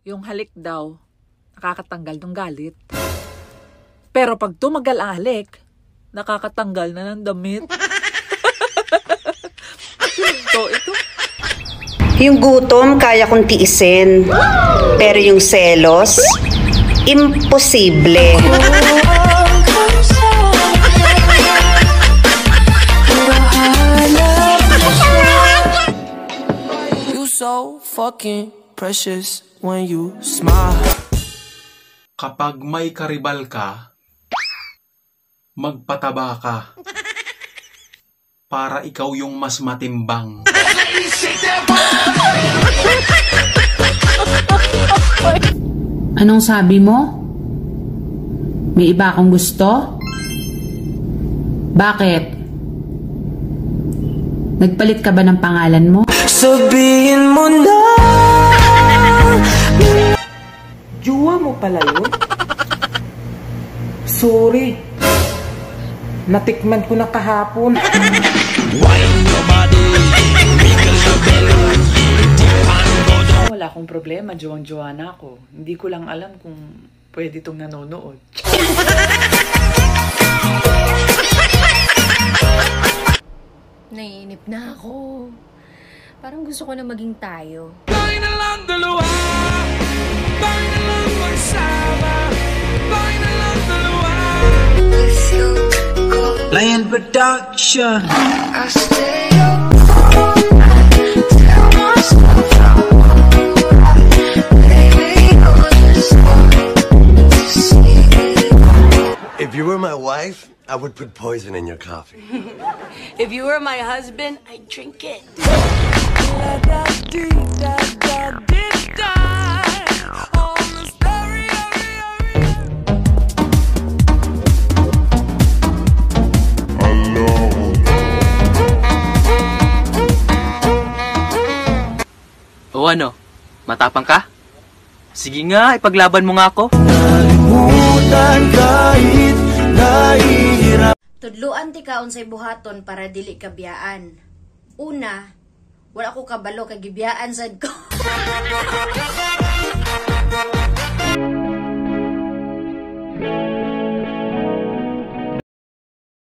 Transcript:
Yung halik daw, nakakatanggal ng galit. Pero pag tumagal ang halik, nakakatanggal na ng damit. ito. Yung gutom, kaya kong tiisin. Pero yung selos, imposible. You so fucking precious when you smile. Kapag may karibal ka, magpataba ka para ikaw yung mas matimbang. Anong sabi mo? May iba akong gusto? Bakit? Nagpalit ka ba ng pangalan mo? Sabihin mo na. Jowa mo pala yun? Sorry. Natikman ko na kahapon. Wala akong problema, jowang-jowa na ako. Hindi ko lang alam kung pwede itong nanonood. Naiinip na ako. Parang gusto ko na maging tayo. Tayo na lang dalawa. Tayo na lang magsama. Tayo na lang dalawa. Lion Production. If you were my wife, I would put poison in your coffee. If you were my husband, I'd drink it. O ano? Matapang ka? Sige nga, ipaglaban mo nga ako. Tudluan ti kaon sa buhaton para dili ka biyaan. Una, wala ko kabalo kag gibiyaan sad ko.